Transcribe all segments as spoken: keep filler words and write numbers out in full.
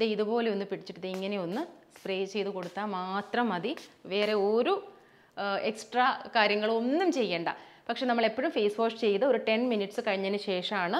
ദേ ഇതുപോലെ ഒന്ന് പിടിച്ചിട്ട് ഇങ്ങനെ ഒന്ന് സ്പ്രേ ചെയ്തു കൊടുത്താൽ മാത്രം മതി. വേറെ ഒരു എക്സ്ട്രാ കാര്യങ്ങളൊന്നും ചെയ്യണ്ട. പക്ഷെ നമ്മൾ എപ്പോഴും ഫേസ് വാഷ് ചെയ്ത് ഒരു പത്ത് മിനിറ്റ്സ് കഴിഞ്ഞതിന് ശേഷമാണ്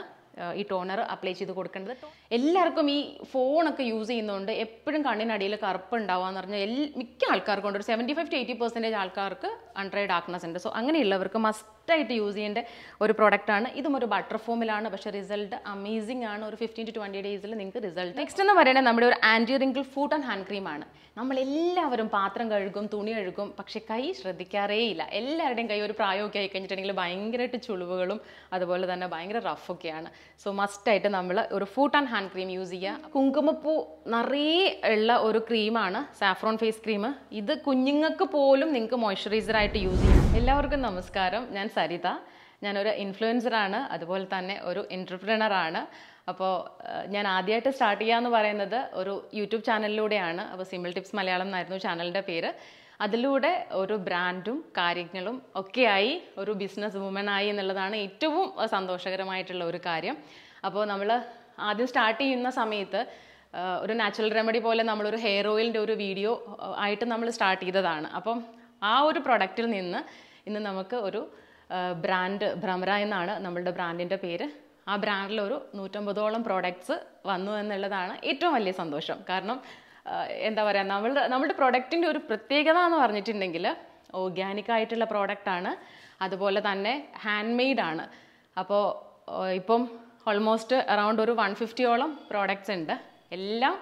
ഈ ടോണർ അപ്ലൈ ചെയ്ത് കൊടുക്കേണ്ടത്. എല്ലാവർക്കും ഈ ഫോണൊക്കെ യൂസ് ചെയ്യുന്നതുകൊണ്ട് എപ്പോഴും കണ്ണിനടിയിൽ കറുപ്പ് ഉണ്ടാവുകയെന്ന് പറഞ്ഞാൽ മിക്ക ആൾക്കാർക്കും ഉണ്ട്. ഒരു seventy five to eighty percentage ആൾക്കാർക്ക് അണ്ടർ ഡാർക്ക്നെസ് ഉണ്ട്. സോ അങ്ങനെയുള്ളവർക്ക് മസ്റ്റായിട്ട് യൂസ് ചെയ്യേണ്ട ഒരു പ്രോഡക്റ്റാണ്. ഇതും ഒരു ബട്ടർ ഫോമിലാണ്, പക്ഷേ റിസൾട്ട് അമേസിംഗ് ആണ്. ഒരു ഫിഫ്റ്റീൻ ടു ട്വൻറ്റി ഡേയ്സിൽ നിങ്ങൾക്ക് റിസൾട്ട്. നെക്സ്റ്റ് എന്ന് പറയുന്നത് നമ്മുടെ ഒരു anti wrinkle foot and hand ക്രീമാണ്. നമ്മളെല്ലാവരും പാത്രം കഴുകും, തുണി കഴുകും, പക്ഷേ കൈ ശ്രദ്ധിക്കാറേയില്ല. എല്ലാവരുടെയും കൈ ഒരു പ്രായമൊക്കെ ആയി കഴിഞ്ഞിട്ടുണ്ടെങ്കിൽ ഭയങ്കരമായിട്ട് ചുളിവുകളും അതുപോലെ തന്നെ ഭയങ്കര റഫൊക്കെയാണ്. സോ മസ്റ്റായിട്ട് നമ്മൾ ഒരു foot and hand cream use ചെയ്യുക. കുങ്കുമപ്പൂ നിറയെ ഉള്ള ഒരു ക്രീമാണ് സാഫ്രോൺ ഫേസ് ക്രീം. ഇത് കുഞ്ഞുങ്ങൾക്ക് പോലും നിങ്ങൾക്ക് മോയ്സ്ചറൈസറായിട്ട് യൂസ് ചെയ്യാം. എല്ലാവർക്കും നമസ്കാരം, ഞാൻ സരിത. ഞാനൊരു ഇൻഫ്ലുവൻസറാണ്, അതുപോലെ തന്നെ ഒരു എൻ്റർപ്രണറാണ്. അപ്പോൾ ഞാൻ ആദ്യമായിട്ട് സ്റ്റാർട്ട് ചെയ്യുക എന്ന് പറയുന്നത് ഒരു യൂട്യൂബ് ചാനലിലൂടെയാണ്. അപ്പോൾ സിമ്പിൾ ടിപ്സ് മലയാളം എന്നായിരുന്നു ചാനലിൻ്റെ പേര്. അതിലൂടെ ഒരു ബ്രാൻഡും കാര്യങ്ങളും ഒക്കെയായി ഒരു ബിസിനസ് വുമനായി എന്നുള്ളതാണ് ഏറ്റവും സന്തോഷകരമായിട്ടുള്ള ഒരു കാര്യം. അപ്പോൾ നമ്മൾ ആദ്യം സ്റ്റാർട്ട് ചെയ്യുന്ന സമയത്ത് ഒരു നാച്ചുറൽ റെമഡി പോലെ നമ്മളൊരു ഹെയർ ഓയിലിൻ്റെ ഒരു വീഡിയോ ആയിട്ട് നമ്മൾ സ്റ്റാർട്ട് ചെയ്തതാണ്. അപ്പം ആ ഒരു പ്രൊഡക്റ്റിൽ നിന്ന് ഇന്ന് നമുക്ക് ഒരു ബ്രാൻഡ്, ഭ്രമര എന്നാണ് നമ്മളുടെ ബ്രാൻഡിൻ്റെ പേര്. ആ ബ്രാൻഡിലൊരു നൂറ്റമ്പതോളം പ്രോഡക്റ്റ്സ് വന്നു എന്നുള്ളതാണ് ഏറ്റവും വലിയ സന്തോഷം. കാരണം എന്താ പറയുക, നമ്മളുടെ നമ്മളുടെ പ്രോഡക്റ്റിൻ്റെ ഒരു പ്രത്യേകത എന്ന് പറഞ്ഞിട്ടുണ്ടെങ്കിൽ ഓർഗാനിക്കായിട്ടുള്ള പ്രോഡക്റ്റാണ്, അതുപോലെ തന്നെ ഹാൻഡ് മെയ്ഡാണ്. അപ്പോൾ ഇപ്പം ഓൾമോസ്റ്റ് അറൗണ്ട് ഒരു വൺ ഫിഫ്റ്റിയോളം പ്രോഡക്റ്റ്സ് ഉണ്ട്. എല്ലാം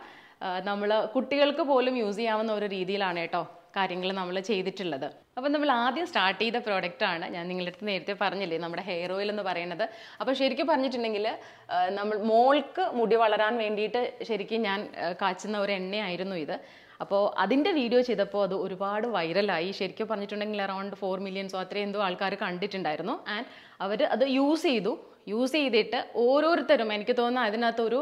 നമ്മൾ കുട്ടികൾക്ക് പോലും യൂസ് ചെയ്യാവുന്ന ഒരു രീതിയിലാണ് കേട്ടോ കാര്യങ്ങൾ നമ്മൾ ചെയ്തിട്ടുള്ളത്. അപ്പം നമ്മൾ ആദ്യം സ്റ്റാർട്ട് ചെയ്ത പ്രോഡക്റ്റാണ്, ഞാൻ നിങ്ങളുടെ അടുത്ത് നേരത്തെ പറഞ്ഞില്ലേ, നമ്മുടെ ഹെയർ ഓയിൽ എന്ന് പറയുന്നത്. അപ്പോൾ ശരിക്കും പറഞ്ഞിട്ടുണ്ടെങ്കിൽ നമ്മൾ മോൾക്ക് മുടി വളരാൻ വേണ്ടിയിട്ട് ശരിക്കും ഞാൻ കാച്ചുന്ന ഒരു എണ്ണയായിരുന്നു ഇത്. അപ്പോൾ അതിൻ്റെ വീഡിയോ ചെയ്തപ്പോൾ അത് ഒരുപാട് വൈറലായി. ശരിക്കും പറഞ്ഞിട്ടുണ്ടെങ്കിൽ അറൗണ്ട് ഫോർ മില്യൻസോ അത്രയും എന്തോ ആൾക്കാർ കണ്ടിട്ടുണ്ടായിരുന്നു. ആൻഡ് അവർ അത് യൂസ് ചെയ്തു. യൂസ് ചെയ്തിട്ട് ഓരോരുത്തരും, എനിക്ക് തോന്നുന്നു അതിനകത്തൊരു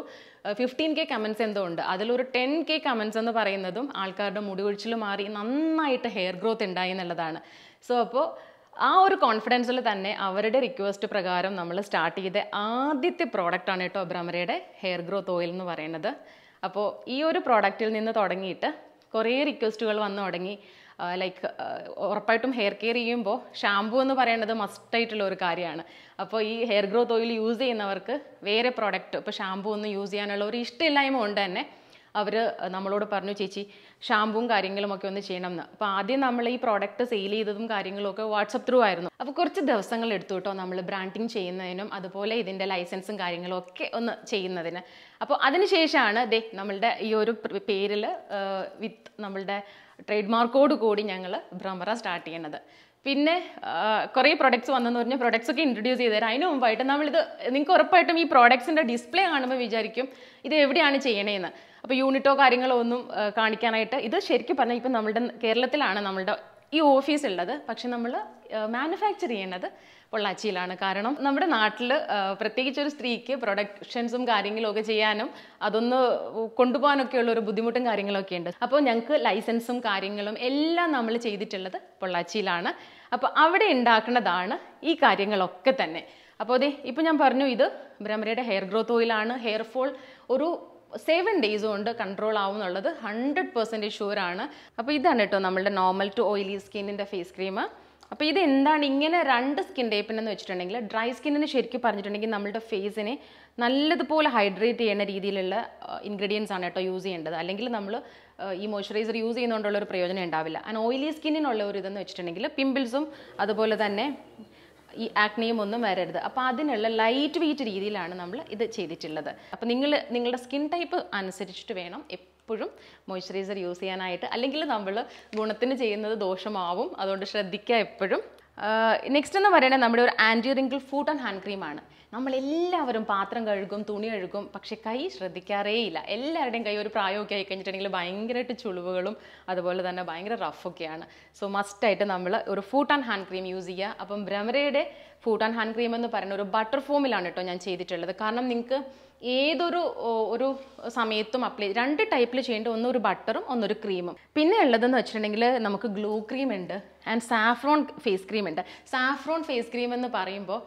ഫിഫ്റ്റീൻ കെ കമൻസ് എന്തോ ഉണ്ട്. അതിലൊരു ടെൻ കെ കമൻസ് എന്ന് പറയുന്നതും ആൾക്കാരുടെ മുടി കൊഴിച്ചിൽ മാറി നന്നായിട്ട് ഹെയർ ഗ്രോത്ത് ഉണ്ടായി എന്നുള്ളതാണ്. സോ അപ്പോൾ ആ ഒരു കോൺഫിഡൻസിൽ തന്നെ അവരുടെ റിക്വസ്റ്റ് പ്രകാരം നമ്മൾ സ്റ്റാർട്ട് ചെയ്ത ആദ്യത്തെ പ്രോഡക്റ്റാണ് കേട്ടോ ഭ്രമരയുടെ ഹെയർ ഗ്രോത്ത് ഓയിൽ എന്ന് പറയുന്നത്. അപ്പോൾ ഈ ഒരു പ്രോഡക്റ്റിൽ നിന്ന് തുടങ്ങിയിട്ട് കുറേ റിക്വസ്റ്റുകൾ വന്നു തുടങ്ങി. ലൈക്ക് ഉറപ്പായിട്ടും ഹെയർ കെയർ ചെയ്യുമ്പോൾ ഷാമ്പൂ എന്ന് പറയുന്നത് മസ്റ്റായിട്ടുള്ള ഒരു കാര്യമാണ്. അപ്പോൾ ഈ ഹെയർ ഗ്രോത്ത് ഓയിൽ യൂസ് ചെയ്യുന്നവർക്ക് വേറെ പ്രോഡക്റ്റ്, ഇപ്പോൾ ഷാമ്പൂ ഒന്നും യൂസ് ചെയ്യാനുള്ള ഒരു ഇഷ്ടമില്ലായ്മ കൊണ്ട് തന്നെ അവർ നമ്മളോട് പറഞ്ഞു, ചേച്ചി ഷാമ്പൂവും കാര്യങ്ങളുമൊക്കെ ഒന്ന് ചെയ്യണം എന്ന്. അപ്പോൾ ആദ്യം നമ്മൾ ഈ പ്രോഡക്റ്റ് സെയിൽ ചെയ്തതും കാര്യങ്ങളുമൊക്കെ വാട്സപ്പ് ത്രൂ ആയിരുന്നു. അപ്പോൾ കുറച്ച് ദിവസങ്ങൾ എടുത്തു കേട്ടോ നമ്മൾ ബ്രാൻഡിങ് ചെയ്യുന്നതിനും അതുപോലെ ഇതിൻ്റെ ലൈസൻസും കാര്യങ്ങളും ഒക്കെ ഒന്ന് ചെയ്യുന്നതിന്. അപ്പോൾ അതിനുശേഷമാണ് ദേ നമ്മളുടെ ഈ ഒരു പേരിൽ വിത്ത് നമ്മളുടെ ട്രേഡ് മാർക്കോട് കൂടി ഞങ്ങൾ ഭ്രമര സ്റ്റാർട്ട് ചെയ്യുന്നത്. പിന്നെ കുറേ പ്രൊഡക്ട്സ് വന്നെന്ന് പറഞ്ഞാൽ പ്രൊഡക്ട്സ് ഒക്കെ ഇൻട്രൊഡ്യൂസ് ചെയ്ത് തരാം. അതിന് മുമ്പായിട്ട് നമ്മളിത് നിങ്ങൾക്ക് ഉറപ്പായിട്ടും ഈ പ്രോഡക്ട്സിൻ്റെ ഡിസ്പ്ലേ കാണുമ്പോൾ വിചാരിക്കും ഇത് എവിടെയാണ് ചെയ്യണേന്ന്. അപ്പോൾ യൂണിറ്റോ കാര്യങ്ങളോ ഒന്നും കാണിക്കാനായിട്ട് ഇത് ശരിക്കും പറഞ്ഞാൽ ഇപ്പം നമ്മളുടെ കേരളത്തിലാണ് നമ്മളുടെ ഈ ഓഫീസ് ഉള്ളത്. പക്ഷെ നമ്മൾ മാനുഫാക്ചർ ചെയ്യുന്നത് പൊള്ളാച്ചിയിലാണ്. കാരണം നമ്മുടെ നാട്ടിൽ പ്രത്യേകിച്ച് ഒരു സ്ത്രീക്ക് പ്രൊഡക്ഷൻസും കാര്യങ്ങളൊക്കെ ചെയ്യാനും അതൊന്ന് കൊണ്ടുപോകാനൊക്കെയുള്ള ഒരു ബുദ്ധിമുട്ടും കാര്യങ്ങളൊക്കെ ഉണ്ട്. അപ്പോൾ ഞങ്ങൾക്ക് ലൈസൻസും കാര്യങ്ങളും എല്ലാം നമ്മൾ ചെയ്തിട്ടുള്ളത് പൊള്ളാച്ചിയിലാണ്. അപ്പോൾ അവിടെ ഉണ്ടാക്കുന്നതാണ് ഈ കാര്യങ്ങളൊക്കെ തന്നെ. അപ്പോൾ അതെ ഇപ്പോൾ ഞാൻ പറഞ്ഞു, ഇത് ഭ്രമരയുടെ ഹെയർ ഗ്രോത്ത് ഓയിലാണ്. ഹെയർ ഫോൾ ഒരു സെവൻ ഡേയ്സ് കൊണ്ട് കൺട്രോൾ ആവും എന്നുള്ളത് ഹൺഡ്രഡ് പെർസെൻറ്റേജ് ഷുവറാണ്. അപ്പോൾ ഇതാണ് കേട്ടോ നമ്മളുടെ നോർമൽ ടു ഓയിലി സ്കിന്നിൻ്റെ ഫേസ് ക്രീം. അപ്പോൾ ഇത് എന്താണ് ഇങ്ങനെ രണ്ട് സ്കിൻ ടൈപ്പിനെന്ന് വെച്ചിട്ടുണ്ടെങ്കിൽ, ഡ്രൈ സ്കിന്നിന് ശരിക്കും പറഞ്ഞിട്ടുണ്ടെങ്കിൽ നമ്മളുടെ ഫേസിനെ നല്ലതുപോലെ ഹൈഡ്രേറ്റ് ചെയ്യുന്ന രീതിയിലുള്ള ഇൻഗ്രീഡിയൻസ് ആണ് കേട്ടോ യൂസ് ചെയ്യേണ്ടത്. അല്ലെങ്കിൽ നമ്മൾ ഈ മോയ്സ്ചറൈസർ യൂസ് ചെയ്യുന്നതുകൊണ്ടുള്ള ഒരു പ്രയോജനം ഉണ്ടാവില്ല. ആൻഡ് ഓയിലി സ്കിന്നിനുള്ള ഒരു ഇതെന്ന് വെച്ചിട്ടുണ്ടെങ്കിൽ പിമ്പിൾസും അതുപോലെ തന്നെ ഈ ആക്നെയും ഒന്നും വരരുത്. അപ്പോൾ അതിനുള്ള ലൈറ്റ് വെയിറ്റ് രീതിയിലാണ് നമ്മൾ ഇത് ചെയ്തിട്ടുള്ളത്. അപ്പോൾ നിങ്ങൾ നിങ്ങളുടെ സ്കിൻ ടൈപ്പ് അനുസരിച്ചിട്ട് വേണം എപ്പോഴും മോയ്സ്ചറൈസർ യൂസ് ചെയ്യാനായിട്ട്. അല്ലെങ്കിൽ നമ്മൾ ഗുണത്തിന് ചെയ്യുന്നത് ദോഷമാവും. അതുകൊണ്ട് ശ്രദ്ധിക്കുക എപ്പോഴും. നെക്സ്റ്റ് എന്ന് പറയുന്നത് നമ്മുടെ ഒരു anti wrinkle foot and hand ക്രീമാണ്. നമ്മളെല്ലാവരും പാത്രം കഴുകും, തുണി കഴുകും, പക്ഷേ കൈ ശ്രദ്ധിക്കാറേയില്ല. എല്ലാവരുടെയും കൈ ഒരു പ്രായമൊക്കെ ആയി കഴിഞ്ഞിട്ടുണ്ടെങ്കിൽ ഭയങ്കരമായിട്ട് ചുളിവുകളും അതുപോലെ തന്നെ ഭയങ്കര റഫൊക്കെയാണ്. സോ മസ്റ്റായിട്ട് നമ്മൾ ഒരു foot and hand cream use ചെയ്യുക. അപ്പം ഭ്രമരയുടെ ഫുഡ് ആൻഡ് ഹാൻഡ് ക്രീം എന്ന് പറയുന്ന ഒരു ബട്ടർ ഫോമിലാണ് കേട്ടോ ഞാൻ ചെയ്തിട്ടുള്ളത്. കാരണം നിങ്ങൾക്ക് ഏതൊരു ഒരു സമയത്തും അപ്ലൈ രണ്ട് ടൈപ്പിൽ ചെയ്യേണ്ട, ഒന്നൊരു ബട്ടറും ഒന്നൊരു ക്രീമും. പിന്നെ ഉള്ളതെന്ന് വെച്ചിട്ടുണ്ടെങ്കിൽ നമുക്ക് ഗ്ലോ ക്രീം ഉണ്ട് ആൻഡ് സാഫ്രോൺ ഫേസ് ക്രീം ഉണ്ട്. സാഫ്രോൺ ഫേസ് ക്രീം എന്ന് പറയുമ്പോൾ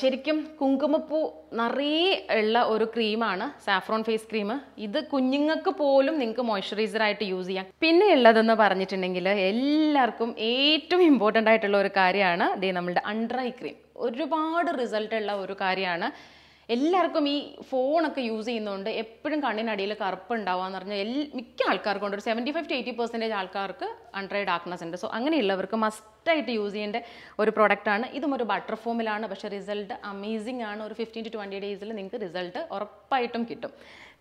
ശരിക്കും കുങ്കുമപ്പൂ നിറയെ ഉള്ള ഒരു ക്രീമാണ് സാഫ്രോൺ ഫേസ് ക്രീം. ഇത് കുഞ്ഞുങ്ങൾക്ക് പോലും നിങ്ങൾക്ക് മോയ്സ്ചറൈസർ ആയിട്ട് യൂസ് ചെയ്യാം. പിന്നെ ഉള്ളതെന്ന് പറഞ്ഞിട്ടുണ്ടെങ്കിൽ എല്ലാവർക്കും ഏറ്റവും ഇമ്പോർട്ടൻ്റ് ആയിട്ടുള്ള ഒരു കാര്യമാണ് ദേ നമ്മുടെ അൺഡ്രൈ ക്രീം. ഒരുപാട് റിസൾട്ട് ഉള്ള ഒരു കാര്യമാണ്. എല്ലാവർക്കും ഈ ഫോണൊക്കെ യൂസ് ചെയ്യുന്നതുകൊണ്ട് എപ്പോഴും കണ്ണിനടിയിൽ കറുപ്പ് ഉണ്ടാവുകയെന്ന് പറഞ്ഞാൽ എല്ലാ മിക്ക ആൾക്കാർക്കുണ്ട്. ഒരു seventy five to eighty percentage ആൾക്കാർക്ക് അൺഡ്രൈ ഡാർക്ക്നെസ് ഉണ്ട്. സോ അങ്ങനെയുള്ളവർക്ക് മസ്റ്റായിട്ട് യൂസ് ചെയ്യേണ്ട ഒരു പ്രോഡക്റ്റാണ്. ഇതും ഒരു ബട്ടർ ഫോമിലാണ്, പക്ഷേ റിസൾട്ട് അമേസിംഗ് ആണ്. ഒരു ഫിഫ്റ്റീൻ ടു ട്വൻറ്റി ഡേയ്സിൽ നിങ്ങൾക്ക് റിസൾട്ട് ഉറപ്പായിട്ടും കിട്ടും.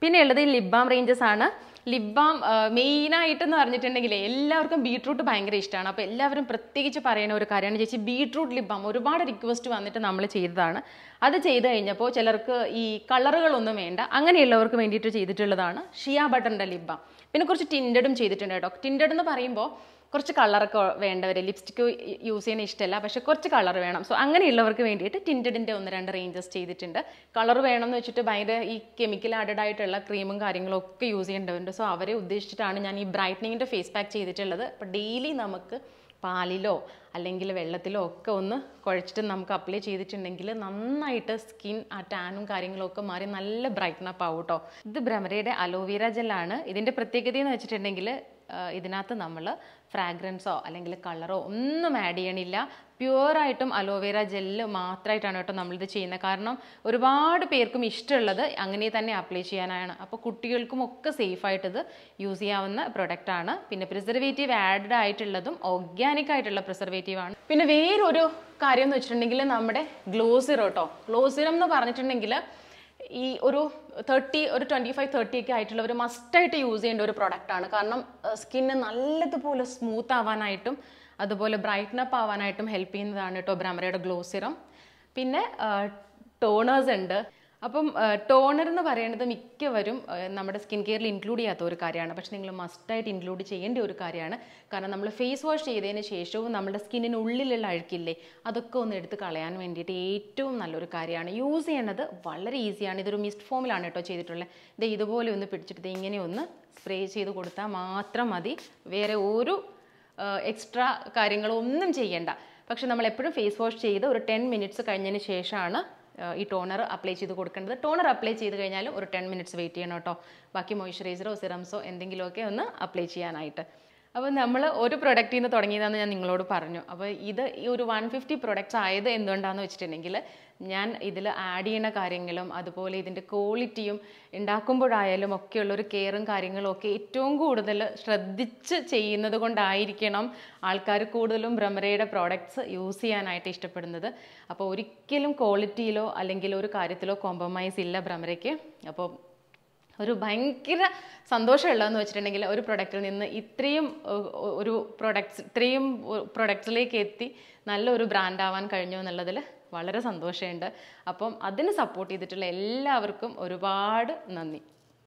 പിന്നെ ഉള്ളത് ഈ ലിപ് ബാം റേഞ്ചസ് ആണ്. ലിപ് ബാം മെയിനായിട്ടെന്ന് പറഞ്ഞിട്ടുണ്ടെങ്കിൽ എല്ലാവർക്കും ബീട്രൂട്ട് ഭയങ്കര ഇഷ്ടമാണ്. അപ്പോൾ എല്ലാവരും പ്രത്യേകിച്ച് പറയുന്ന ഒരു കാര്യമാണ്, ചേച്ചി ബീട്രൂട്ട് ലിപ് ബാം ഒരുപാട് റിക്വസ്റ്റ് വന്നിട്ട് നമ്മൾ ചെയ്തതാണ്. അത് ചെയ്ത് കഴിഞ്ഞപ്പോൾ ചിലർക്ക് ഈ കളറുകളൊന്നും വേണ്ട, അങ്ങനെയുള്ളവർക്ക് വേണ്ടിയിട്ട് ചെയ്തിട്ടുള്ളതാണ് ഷിയാ ബട്ടറിൻ്റെ ലിപ് ബാം. പിന്നെ കുറച്ച് ടിൻഡഡും ചെയ്തിട്ടുണ്ട് കേട്ടോ. ടിൻഡഡ് എന്ന് പറയുമ്പോൾ കുറച്ച് കളറൊക്കെ വേണ്ടവർ, ലിപ്സ്റ്റിക്ക് യൂസ് ചെയ്യാൻ ഇഷ്ടമല്ല, പക്ഷേ കുറച്ച് കളർ വേണം. സോ അങ്ങനെയുള്ളവർക്ക് വേണ്ടിയിട്ട് ടിൻറ്റഡിൻ്റെ ഒന്ന് രണ്ട് റേഞ്ചസ് ചെയ്തിട്ടുണ്ട്. കളർ വേണം എന്ന് വെച്ചിട്ട് ഭയങ്കര ഈ കെമിക്കൽ ആഡഡ് ആയിട്ടുള്ള ക്രീമും കാര്യങ്ങളും ഒക്കെ യൂസ് ചെയ്യേണ്ടവരുണ്ട്. സോ അവരെ ഉദ്ദേശിച്ചിട്ടാണ് ഞാൻ ഈ ബ്രൈറ്റനിങ്ങിൻ്റെ ഫേസ് പാക്ക് ചെയ്തിട്ടുള്ളത്. അപ്പോൾ ഡെയിലി നമുക്ക് പാലിലോ അല്ലെങ്കിൽ വെള്ളത്തിലോ ഒക്കെ ഒന്ന് കുഴച്ചിട്ട് നമുക്ക് അപ്ലൈ ചെയ്തിട്ടുണ്ടെങ്കിൽ നന്നായിട്ട് സ്കിൻ ആ ടാനും കാര്യങ്ങളൊക്കെ മാറി നല്ല ബ്രൈറ്റനപ്പ് ആവും കേട്ടോ. ഇത് ഭ്രമരയുടെ അലോവേര ജെല്ലാണ്. ഇതിൻ്റെ പ്രത്യേകത എന്ന് വെച്ചിട്ടുണ്ടെങ്കിൽ ഇതിനകത്ത് നമ്മൾ ഫ്രാഗ്രൻസോ അല്ലെങ്കിൽ കളറോ ഒന്നും ആഡ് ചെയ്യണില്ല. പ്യുവറായിട്ടും അലോവേര ജെല്ല് മാത്രമായിട്ടാണ് കേട്ടോ നമ്മളിത് ചെയ്യുന്നത്. കാരണം ഒരുപാട് പേർക്കും ഇഷ്ടമുള്ളത് അങ്ങനെ തന്നെ അപ്ലൈ ചെയ്യാനാണ്. അപ്പോൾ കുട്ടികൾക്കും ഒക്കെ സേഫായിട്ടിത് യൂസ് ചെയ്യാവുന്ന പ്രൊഡക്റ്റാണ്. പിന്നെ പ്രിസർവേറ്റീവ് ആഡഡ് ആയിട്ടുള്ളതും ഓർഗാനിക് ആയിട്ടുള്ള പ്രിസർവേറ്റീവാണ്. പിന്നെ വേറൊരു കാര്യം എന്ന് വെച്ചിട്ടുണ്ടെങ്കിൽ നമ്മുടെ ഗ്ലോസിറം കേട്ടോ. ഗ്ലോസിറം എന്ന് പറഞ്ഞിട്ടുണ്ടെങ്കിൽ ഈ ഒരു തേർട്ടി ഒരു ട്വൻറ്റി ഫൈവ് തേർട്ടി ഒക്കെ ആയിട്ടുള്ളവർ മസ്റ്റായിട്ട് യൂസ് ചെയ്യേണ്ട ഒരു പ്രൊഡക്റ്റാണ്. കാരണം സ്കിന്ന് നല്ലതുപോലെ സ്മൂത്ത് ആവാനായിട്ടും അതുപോലെ ബ്രൈറ്റ്നപ്പ് ആവാനായിട്ടും ഹെൽപ്പ് ചെയ്യുന്നതാണ് കേട്ടോ ഭ്രമരയുടെ ഗ്ലോ സിറം. പിന്നെ ടോണേഴ്സ് ഉണ്ട്. അപ്പം ടോണർ എന്ന് പറയുന്നത് മിക്കവരും നമ്മുടെ സ്കിൻ കെയറിൽ ഇൻക്ലൂഡ് ചെയ്യാത്ത ഒരു കാര്യമാണ്. പക്ഷേ നിങ്ങൾ മസ്റ്റായിട്ട് ഇൻക്ലൂഡ് ചെയ്യേണ്ട ഒരു കാര്യമാണ്. കാരണം നമ്മൾ ഫേസ് വാഷ് ചെയ്തതിന് ശേഷവും നമ്മുടെ സ്കിന്നിനുള്ളിലുള്ള അഴുക്കില്ലേ, അതൊക്കെ ഒന്ന് എടുത്ത് കളയാൻ വേണ്ടിയിട്ട് ഏറ്റവും നല്ലൊരു കാര്യമാണ്. യൂസ് ചെയ്യണത് വളരെ ഈസിയാണ്. ഇതൊരു മിസ്റ്റ് ഫോമിലാണ് കേട്ടോ ചെയ്തിട്ടുള്ളത്. ഇത് ഇതുപോലെ ഒന്ന് പിടിച്ചിട്ട് ഇങ്ങനെ ഒന്ന് സ്പ്രേ ചെയ്ത് കൊടുത്താൽ മാത്രം മതി. വേറെ ഒരു എക്സ്ട്രാ കാര്യങ്ങളൊന്നും ചെയ്യേണ്ട. പക്ഷെ നമ്മളെപ്പോഴും ഫേസ് വാഷ് ചെയ്ത് ഒരു ടെൻ മിനിറ്റ്സ് കഴിഞ്ഞതിന് ശേഷമാണ് ഈ ടോണർ അപ്ലൈ ചെയ്ത് കൊടുക്കേണ്ടത്. ടോണർ അപ്ലൈ ചെയ്ത് കഴിഞ്ഞാലും ഒരു ടെൻ മിനിറ്റ്സ് വെയിറ്റ് ചെയ്യണം കേട്ടോ, ബാക്കി മോയ്സ്ചറൈസറോ സിറംസോ എന്തെങ്കിലുമൊക്കെ ഒന്ന് അപ്ലൈ ചെയ്യാനായിട്ട്. അപ്പോൾ നമ്മൾ ഒരു പ്രൊഡക്റ്റിൽ നിന്ന് തുടങ്ങിയതാണെന്ന് ഞാൻ നിങ്ങളോട് പറഞ്ഞു. അപ്പോൾ ഇത് ഈ ഒരു വൺ ഫിഫ്റ്റി പ്രൊഡക്റ്റ്സ് ആയത് എന്തുകൊണ്ടാണെന്ന് വെച്ചിട്ടുണ്ടെങ്കിൽ ഞാൻ ഇതിൽ ആഡ് ചെയ്യുന്ന കാര്യങ്ങളും അതുപോലെ ഇതിൻ്റെ ക്വാളിറ്റിയും ഉണ്ടാക്കുമ്പോഴായാലും ഒക്കെയുള്ളൊരു കെയറും കാര്യങ്ങളും ഒക്കെ ഏറ്റവും കൂടുതൽ ശ്രദ്ധിച്ച് ചെയ്യുന്നത് കൊണ്ടായിരിക്കണം ആൾക്കാർ കൂടുതലും ഭ്രമരയുടെ പ്രോഡക്റ്റ്സ് യൂസ് ചെയ്യാനായിട്ട് ഇഷ്ടപ്പെടുന്നത്. അപ്പോൾ ഒരിക്കലും ക്വാളിറ്റിയിലോ അല്ലെങ്കിൽ ഒരു കാര്യത്തിലോ കോംപ്രമൈസ് ഇല്ല ഭ്രമരയ്ക്ക്. അപ്പോൾ ഒരു ഭയങ്കര സന്തോഷമുള്ളതെന്ന് വെച്ചിട്ടുണ്ടെങ്കിൽ ഒരു പ്രൊഡക്റ്റിൽ നിന്ന് ഇത്രയും ഒരു പ്രൊഡക്ട്സ് ഇത്രയും പ്രൊഡക്ട്സിലേക്ക് എത്തി നല്ലൊരു ബ്രാൻഡാവാൻ കഴിഞ്ഞു എന്നുള്ളതിൽ വളരെ സന്തോഷമുണ്ട്. അപ്പം അതിന് സപ്പോർട്ട് ചെയ്തിട്ടുള്ള എല്ലാവർക്കും ഒരുപാട് നന്ദി.